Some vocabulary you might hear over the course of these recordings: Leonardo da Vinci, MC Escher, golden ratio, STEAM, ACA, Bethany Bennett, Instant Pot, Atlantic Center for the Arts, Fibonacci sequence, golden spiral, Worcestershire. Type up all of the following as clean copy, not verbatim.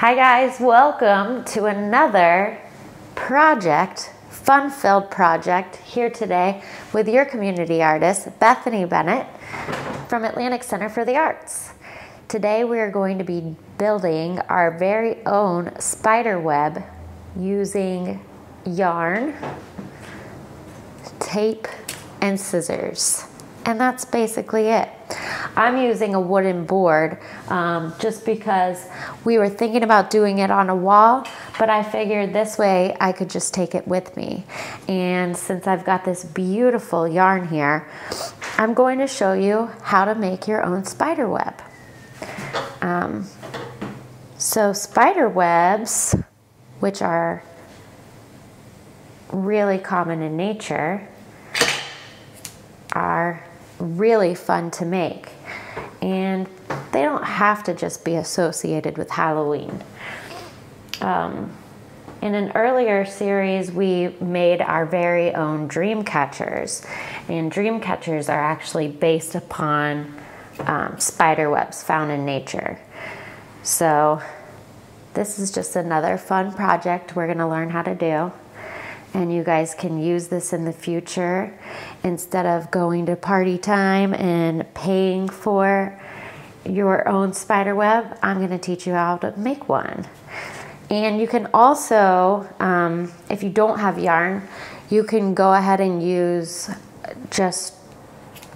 Hi guys, welcome to another project, fun-filled project here today with your community artist, Bethany Bennett from Atlantic Center for the Arts. Today we are going to be building our very own spider web using yarn, tape, and scissors. And that's basically it. I'm using a wooden board just because we were thinking about doing it on a wall, but I figured this way I could just take it with me. And since I've got this beautiful yarn here, I'm going to show you how to make your own spider web. So spider webs, which are really common in nature, are really fun to make, and they don't have to just be associated with Halloween. In an earlier series we made our very own dream catchers, and dream catchers are actually based upon spider webs found in nature. So this is just another fun project we're going to learn how to do. And you guys can use this in the future instead of going to party time and paying for your own spider web. I'm going to teach you how to make one. And you can also, if you don't have yarn, you can go ahead and use just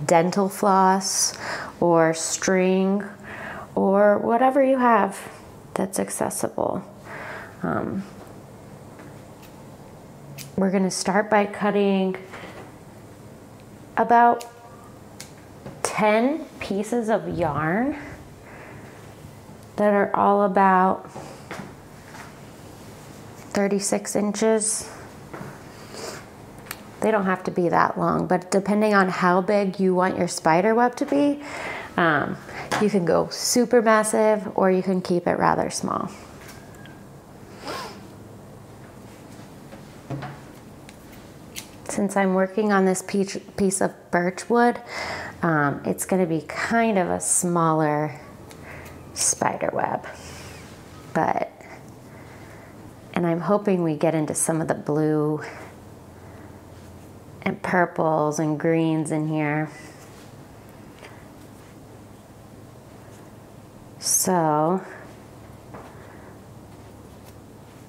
dental floss or string or whatever you have that's accessible. We're going to start by cutting about 10 pieces of yarn that are all about 36 inches. They don't have to be that long, but depending on how big you want your spider web to be, you can go super massive or you can keep it rather small. Since I'm working on this piece of birch wood, it's going to be kind of a smaller spider web. And I'm hoping we get into some of the blue and purples and greens in here. So,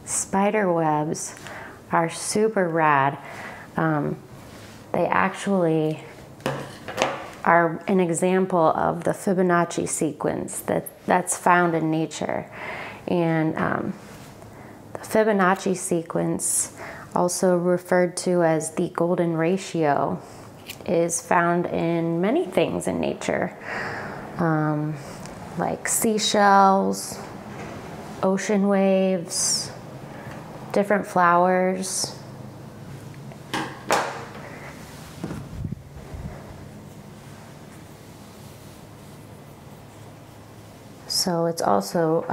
spider webs are super rad. They actually are an example of the Fibonacci sequence that's found in nature. And the Fibonacci sequence, also referred to as the golden ratio, is found in many things in nature, like seashells, ocean waves, different flowers. So it's also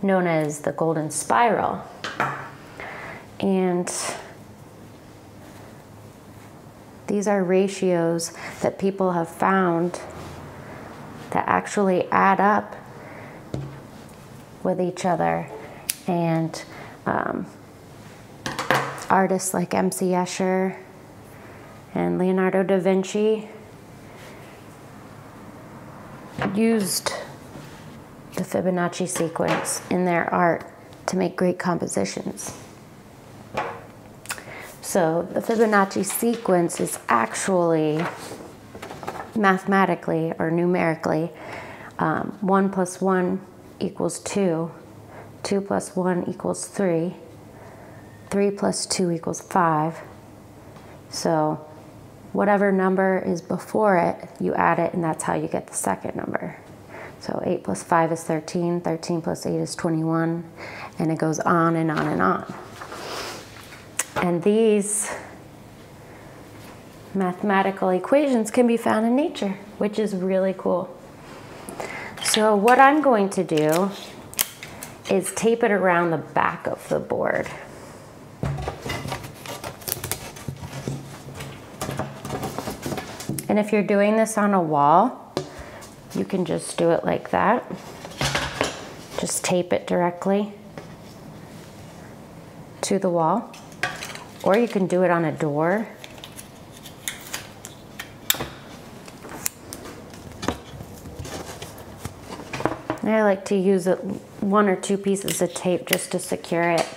known as the golden spiral. And these are ratios that people have found that actually add up with each other. And artists like MC Escher and Leonardo da Vinci used the Fibonacci sequence in their art to make great compositions. So the Fibonacci sequence is actually mathematically or numerically 1 plus 1 equals 2, 2 plus 1 equals 3, 3 plus 2 equals 5. So whatever number is before it, you add it, and that's how you get the second number. So 8 plus 5 is 13, 13 plus 8 is 21, and it goes on and on and on. And these mathematical equations can be found in nature, which is really cool. So what I'm going to do is tape it around the back of the board. And if you're doing this on a wall, you can just do it like that. just tape it directly to the wall, or you can do it on a door. I like to use one or two pieces of tape just to secure it.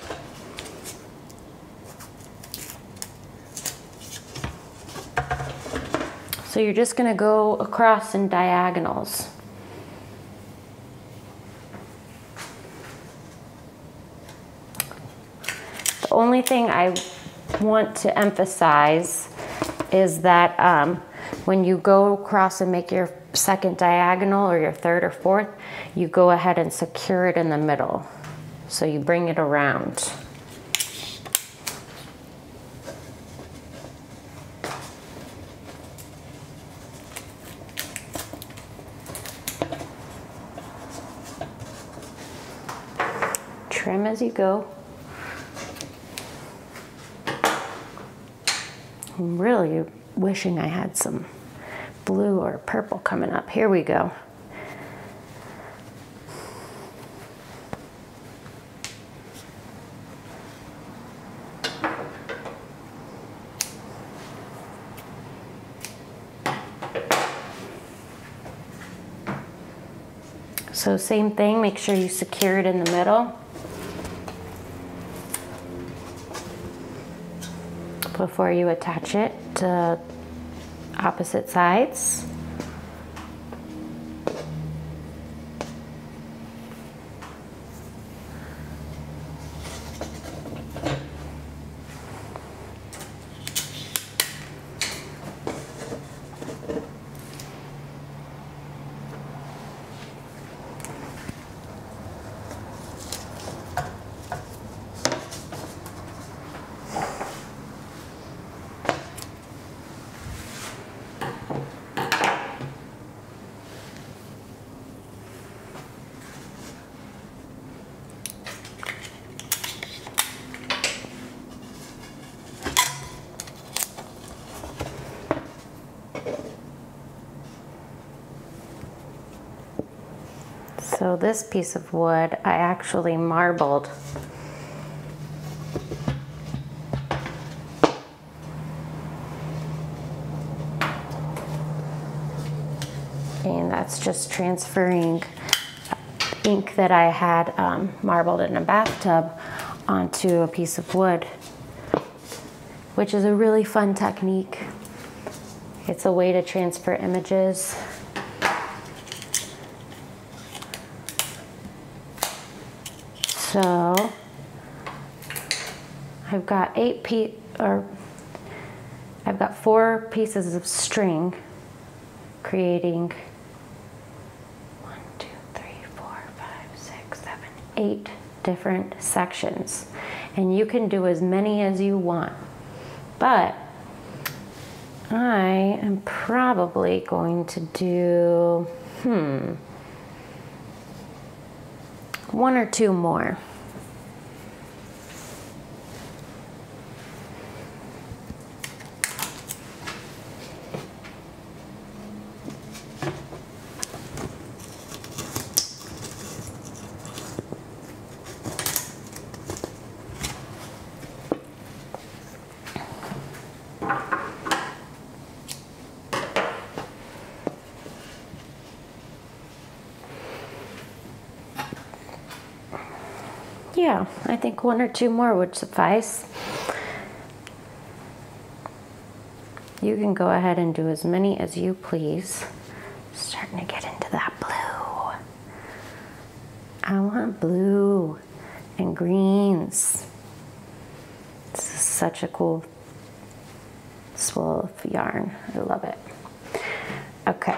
So you're just going to go across in diagonals. The only thing I want to emphasize is that when you go across and make your second diagonal or your third or fourth, you go ahead and secure it in the middle. So you bring it around. Trim as you go. I'm really wishing I had some blue or purple coming up. Here we go. So same thing, make sure you secure it in the middle before you attach it to opposite sides. So this piece of wood, I actually marbled. And that's just transferring ink that I had marbled in a bathtub onto a piece of wood, which is a really fun technique. It's a way to transfer images. So I've got four pieces of string creating 8 different sections. And you can do as many as you want, but I am probably going to do, one or two more. Yeah, I think one or two more would suffice. You can go ahead and do as many as you please. Starting to get into that blue. I want blue and greens. This is such a cool swirl of yarn. I love it. Okay.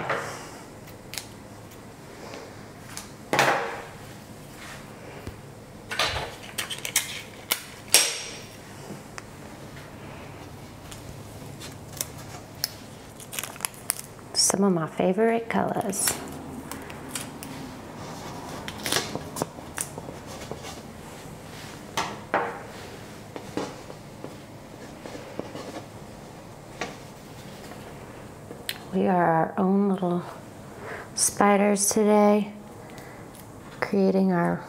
Some of my favorite colors. We are our own little spiders today, creating our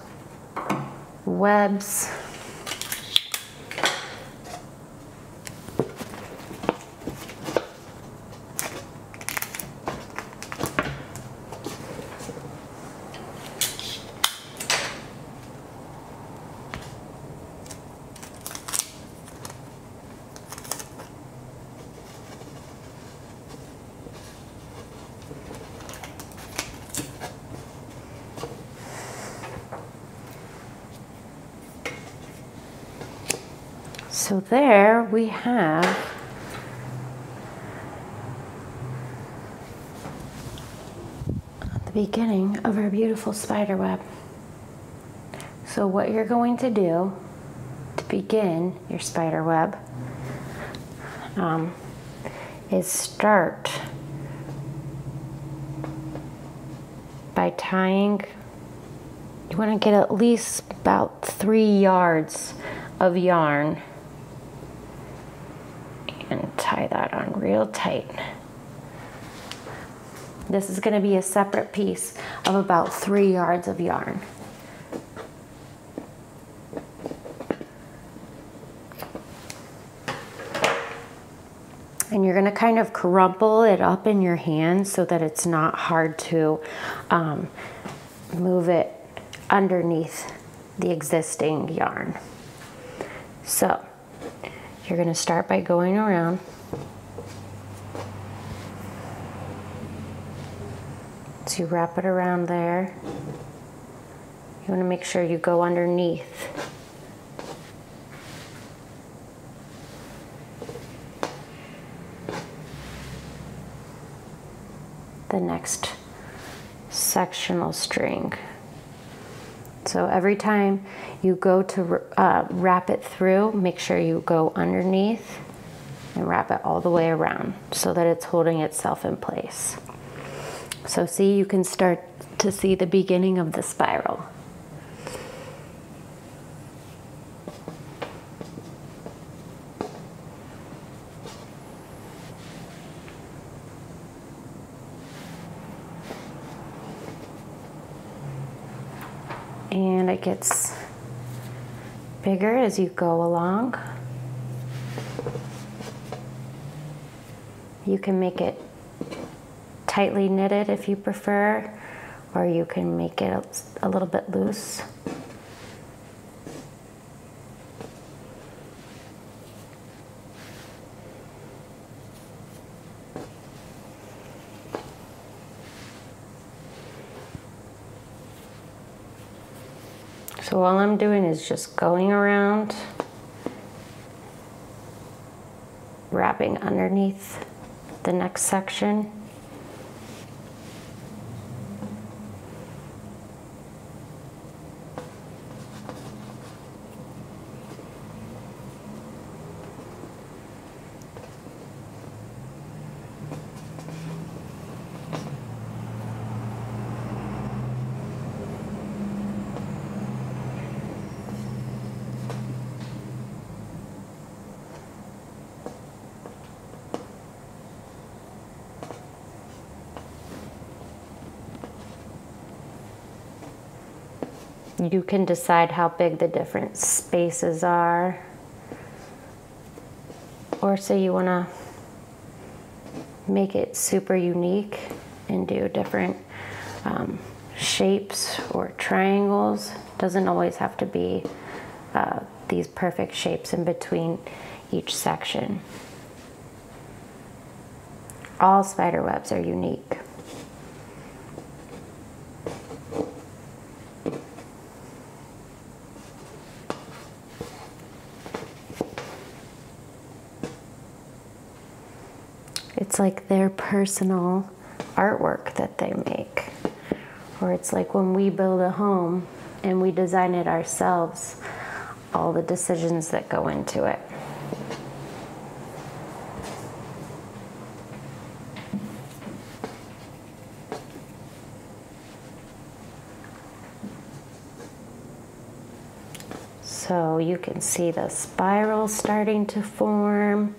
webs. So there we have the beginning of our beautiful spider web. So what you're going to do to begin your spider web is start by tying, you want to get at least about 3 yards of yarn and tie that on real tight. This is going to be a separate piece of about 3 yards of yarn. And you're going to kind of crumple it up in your hand so that it's not hard to move it underneath the existing yarn. So you're going to start by going around. So you wrap it around there. You want to make sure you go underneath. The next sectional string. So every time you go to wrap it through, make sure you go underneath and wrap it all the way around so that it's holding itself in place. So see, you can start to see the beginning of the spiral. And it gets bigger as you go along. You can make it tightly knitted if you prefer, or you can make it a little bit loose. So all I'm doing is just going around, wrapping underneath the next section. You can decide how big the different spaces are, or say you want to make it super unique and do different shapes or triangles. Doesn't always have to be these perfect shapes in between each section. All spider webs are unique. It's like their personal artwork that they make. Or it's like when we build a home and we design it ourselves, all the decisions that go into it. So you can see the spiral starting to form.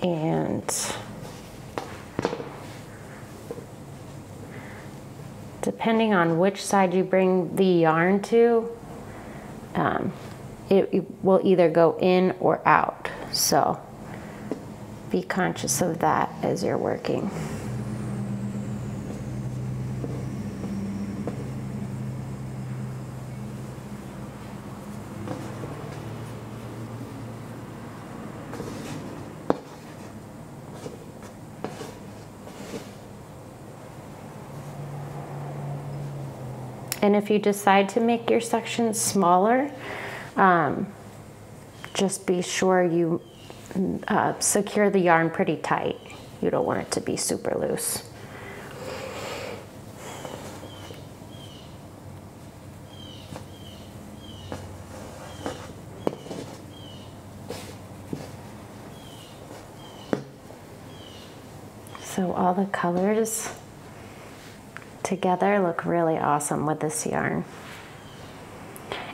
And depending on which side you bring the yarn to, it will either go in or out. So be conscious of that as you're working. And if you decide to make your sections smaller, just be sure you secure the yarn pretty tight. You don't want it to be super loose. So all the colors together look really awesome with this yarn.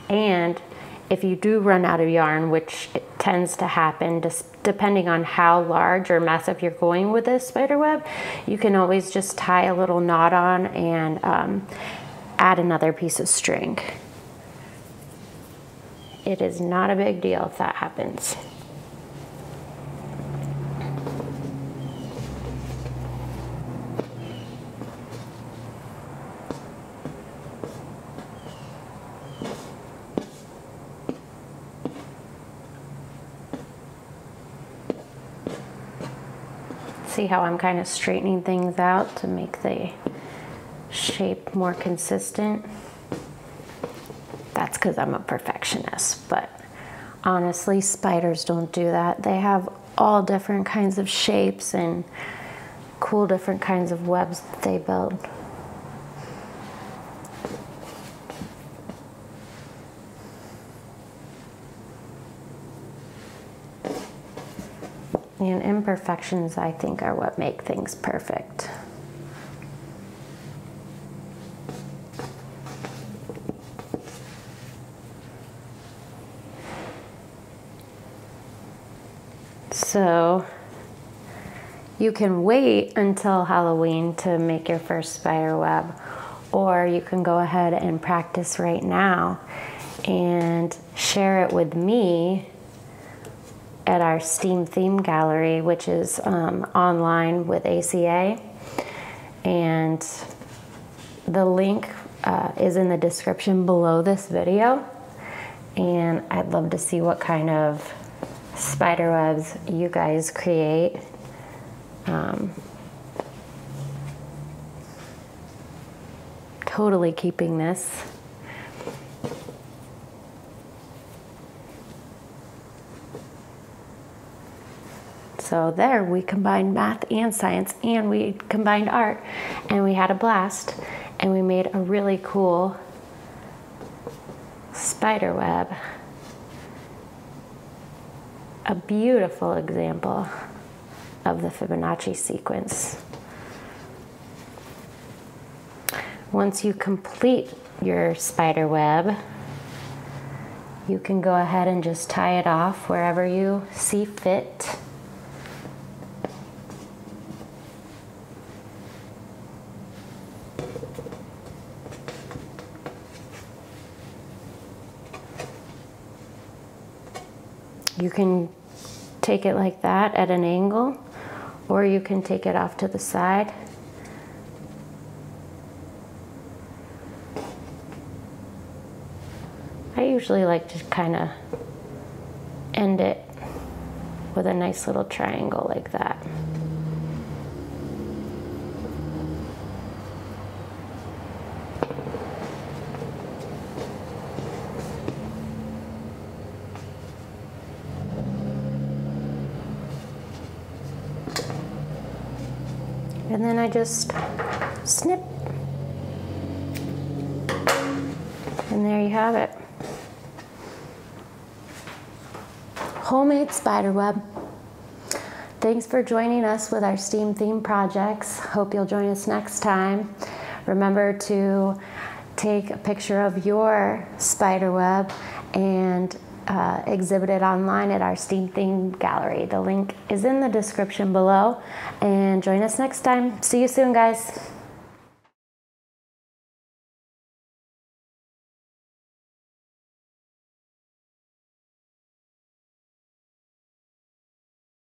And if you do run out of yarn, which it tends to happen, just depending on how large or massive you're going with this spider web, you can always just tie a little knot on and add another piece of string. It is not a big deal if that happens. See how I'm kind of straightening things out to make the shape more consistent? That's because I'm a perfectionist, but honestly, spiders don't do that. They have all different kinds of shapes and cool different kinds of webs that they build. And imperfections, I think, are what make things perfect. So you can wait until Halloween to make your first spider web, or you can go ahead and practice right now and share it with me at our STEAM theme gallery, which is online with ACA. And the link is in the description below this video. And I'd love to see what kind of spider webs you guys create. Totally keeping this. So there, we combined math and science, and we combined art, and we had a blast, and we made a really cool spider web. A beautiful example of the Fibonacci sequence. Once you complete your spider web, you can go ahead and just tie it off wherever you see fit. You can take it like that at an angle, or you can take it off to the side. I usually like to kind of end it with a nice little triangle like that. And then I just snip. And there you have it. Homemade spider web. Thanks for joining us with our STEAM theme projects. Hope you'll join us next time. Remember to take a picture of your spider web and exhibit it online at our STEAM theme gallery. The link is in the description below, and join us next time. See you soon, guys.